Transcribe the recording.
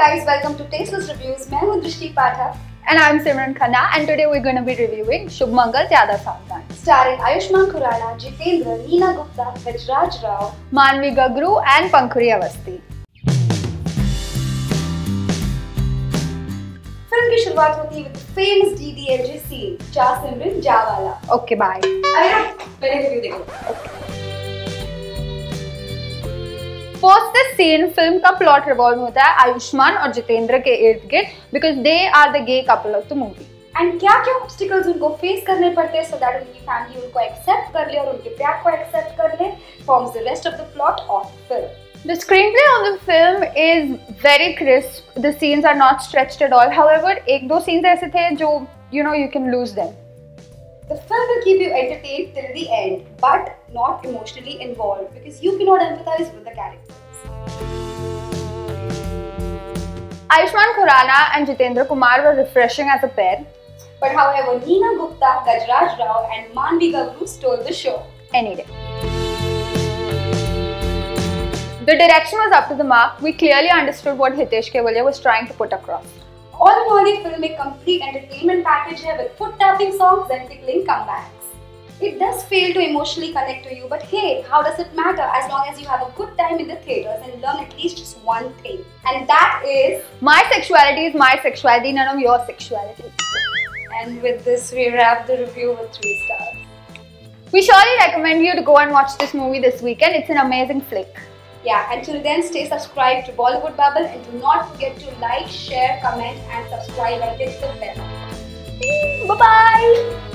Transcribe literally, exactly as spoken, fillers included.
guys, welcome to Tasteless Reviews. I am Drishti Pathak. And I am Simran Khanna, and today we are going to be reviewing Shubh Mangal Zyada Saavdhan. Starring Ayushmann Khurrana, Jitendra, Neena Gupta, Gajraj Rao, Manvi Gagroo and Pankhuri Avasthi. की शुरुआत होती है with famous DDLJ scene चा सिमरन जा वाला okay bye अरे पहले review देखो फर्स्ट द सीन फिल्म का प्लॉट रिवॉल्व होता है आयुष्मान और जितेंद्र के इर्द-गिर्द because they are the gay couple of the movie and क्या-क्या ऑब्स्टेकल्स उनको फेस करने पड़ते हैं सो दैट उनकी फैमिली उनको एक्सेप्ट कर ले और उनके प्यार को एक्सेप्ट कर ले forms the rest of the plot of film The screenplay on the film is very crisp. The scenes are not stretched at all. However, एक दो scenes ऐसे थे जो you know you can lose them. The film will keep you entertained till the end, but not emotionally involved because you cannot empathize with the characters. Ayushmann Khurrana and Jitendra Kumar were refreshing as a pair, but however, Neena Gupta, Gajraj Rao, and Manvi Gagroo stole the show any day. The direction was up to the mark. We clearly understood what Hitesh Kevilya was trying to put across. All in all, the film is a complete entertainment package hai with foot tapping songs and tickling comebacks. It does fail to emotionally connect to you, but hey, how does it matter as long as you have a good time in the theatres and learn at least just one thing. And that is, my sexuality is my sexuality, none of your sexuality. And with this, we wrap the review with three stars. We surely recommend you to go and watch this movie this weekend. It's an amazing flick. Yeah, until then, stay subscribed to Bollywood Bubble and do not forget to like, share, comment and subscribe and hit the bell. Bye-bye!